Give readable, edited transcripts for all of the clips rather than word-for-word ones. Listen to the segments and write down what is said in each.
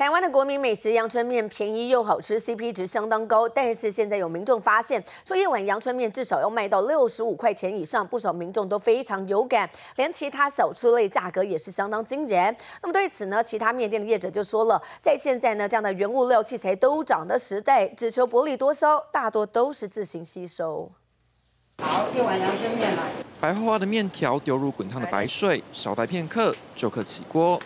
台湾的国民美食阳春面便宜又好吃 ，CP 值相当高。但是现在有民众发现，说一碗阳春面至少要卖到65块钱以上，不少民众都非常有感，连其他小吃类价格也是相当惊人。那么对此呢，其他面店的业者就说了，在现在呢这样的原物料、器材都涨的时代，只求薄利多销，大多都是自行吸收。好，一碗阳春面来。白花花的面条丢入滚烫的白水，稍待片刻就可起锅。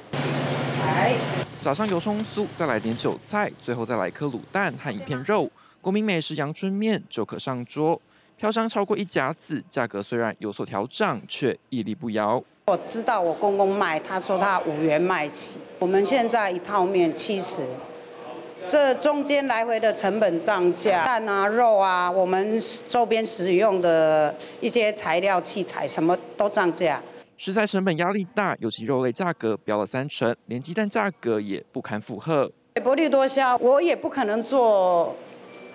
撒上油葱酥，再来点韭菜，最后再来颗卤蛋和一片肉，国民美食阳春面就可上桌。飘香超过1甲子，价格虽然有所调涨，却屹立不摇。我知道我公公卖，他说他5元卖起，我们现在一套面70，这中间来回的成本涨价，蛋啊、肉啊，我们周边使用的一些材料、器材什么都涨价。 食材成本压力大，尤其肉类价格飙了30%，连鸡蛋价格也不堪负荷。薄利多销，我也不可能做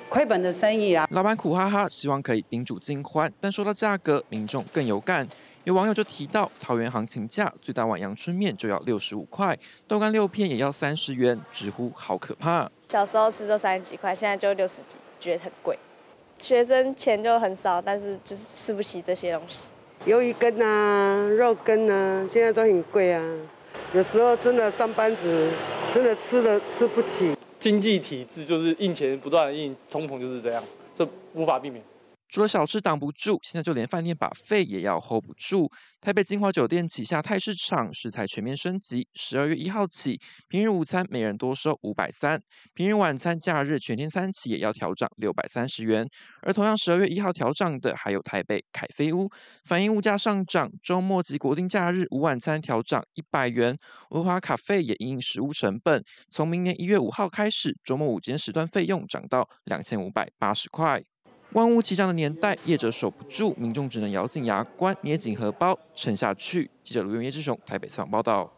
亏本的生意啦。老板苦哈哈，希望可以宾主尽欢，但说到价格，民众更有感。有网友就提到，桃园行情价最大碗阳春面就要65块，豆干6片也要30元，直呼好可怕。小时候吃就30几块，现在就60几，觉得很贵。学生钱就很少，但是就是吃不起这些东西。 鱿鱼羹啊，肉羹啊，现在都很贵啊。有时候真的上班族真的吃不起。经济体制就是印钱不断的印，通膨就是这样，这无法避免。除了小吃挡不住，现在就连饭店buffet也要 hold 不住。台北金华酒店旗下泰式场食材全面升级，12月1号起，平日午餐每人多收530，平日晚餐、假日全天3期也要调涨630元。而同样12月1号调涨的还有台北凯菲屋，反映物价上涨，周末及国定假日午晚餐调涨100元。文华咖啡也因应食物成本，从明年1月5号开始，周末午间时段费用涨到2580块。 万物齐涨的年代，业者守不住，民众只能咬紧牙关，捏紧荷包，撑下去。记者卢元叶、志雄台北采访报道。